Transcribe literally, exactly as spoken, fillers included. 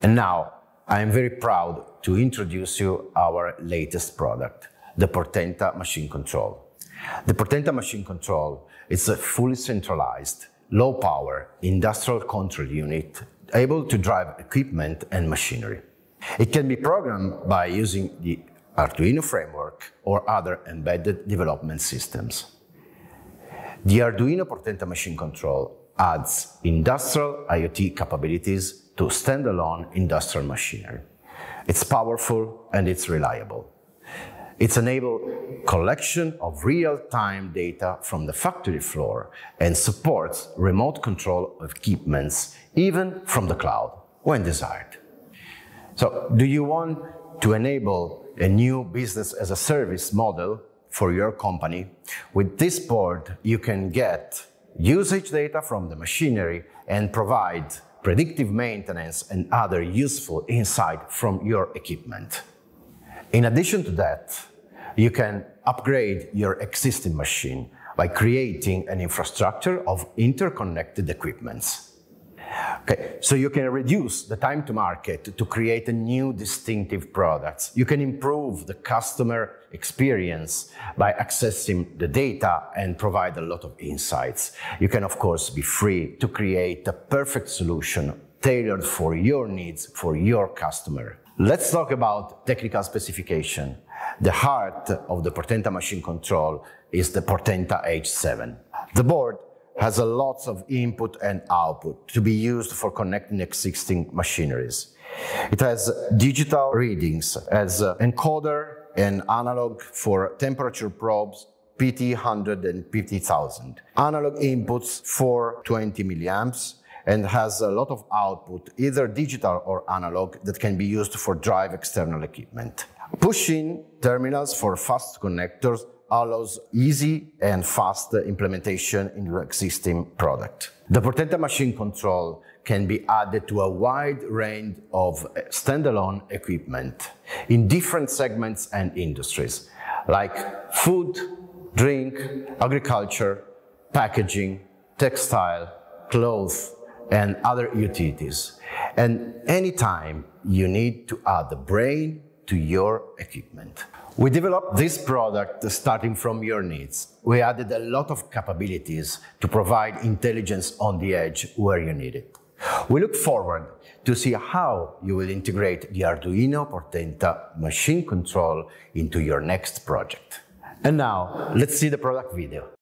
And now, I am very proud to introduce you our latest product, the Portenta Machine Control. The Portenta Machine Control is a fully centralized, low-power industrial control unit able to drive equipment and machinery. It can be programmed by using the Arduino framework or other embedded development systems. The Arduino Portenta Machine Control adds industrial IoT capabilities to standalone industrial machinery. It's powerful and it's reliable. It's enabled collection of real-time data from the factory floor and supports remote control of equipments, even from the cloud, when desired. So, do you want to enable a new business as a service model for your company? With this board, you can get usage data from the machinery and provide predictive maintenance and other useful insight from your equipment. In addition to that, you can upgrade your existing machine by creating an infrastructure of interconnected equipments. Okay, so you can reduce the time to market to create a new distinctive products. You can improve the customer experience by accessing the data and provide a lot of insights. You can, of course, be free to create the perfect solution tailored for your needs, for your customer. Let's talk about technical specification. The heart of the Portenta Machine Control is the Portenta H seven. The board has a lot of input and output to be used for connecting existing machineries. It has digital readings as encoder and analog for temperature probes P T one hundred and P T one thousand. Analog inputs for twenty milliamps and has a lot of output, either digital or analog, that can be used for drive external equipment. Push-in terminals for fast connectors allows easy and fast implementation in your existing product. The Portenta Machine Control can be added to a wide range of standalone equipment in different segments and industries, like food, drink, agriculture, packaging, textile, clothes, and other utilities. And anytime you need to add the brain to your equipment. We developed this product starting from your needs. We added a lot of capabilities to provide intelligence on the edge where you need it. We look forward to see how you will integrate the Arduino Portenta Machine Control into your next project. And now, let's see the product video.